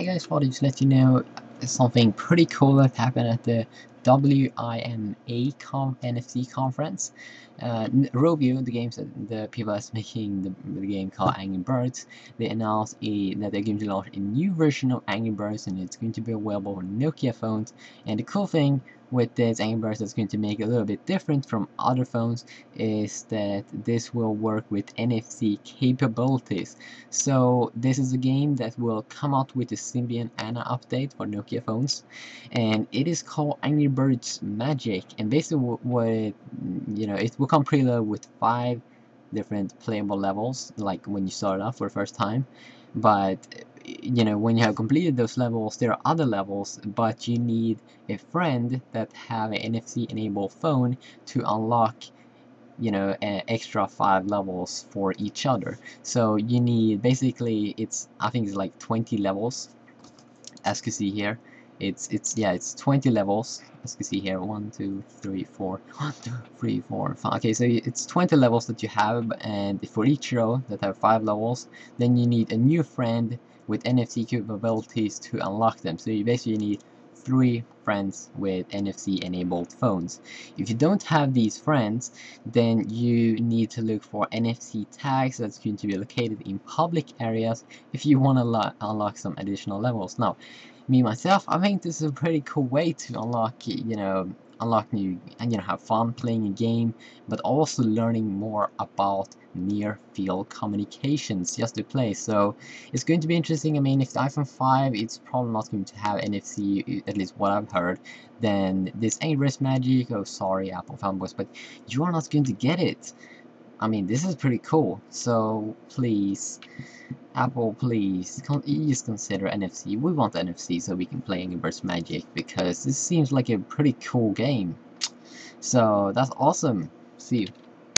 Hey guys, wanted to let you know something pretty cool that happened at the WIMA NFC conference. Rovio, the people that's making the game called Angry Birds, they announced that they're going to launch a new version of Angry Birds, and it's going to be available on Nokia phones. And the cool thing with this Angry Birds that's going to make it a little bit different from other phones is that this will work with NFC capabilities. So this is a game that will come out with the Symbian Anna update for Nokia phones, and it is called Angry Birds Magic. And basically what it will come preloaded with 5 different playable levels, like when you start off for the first time. But when you have completed those levels, there are other levels, but you need a friend that have an NFC enabled phone to unlock an extra 5 levels for each other. So you need basically, I think it's like 20 levels, as you see here. It's 20 levels, as you can see here. 1, 2, 3, 4, 1, 2, 3, 4, 5. Okay, so it's 20 levels that you have, and for each row that have 5 levels, then you need a new friend with NFC capabilities to unlock them. So you basically need 3 friends with NFC enabled phones. If you don't have these friends, then you need to look for NFC tags that's going to be located in public areas if you want to unlock some additional levels. Now, me myself, I think this is a pretty cool way to unlock new and have fun playing a game, but also learning more about near-field communications just to play. So it's going to be interesting. I mean, if the iPhone 5, it's probably not going to have NFC, at least what I've heard. Then this Angry Birds Magic, oh sorry Apple fanboys, but you are not going to get it. I mean, this is pretty cool. So please, Apple, please just consider NFC. We want NFC so we can play Angry Birds Magic, because this seems like a pretty cool game. So that's awesome. See you.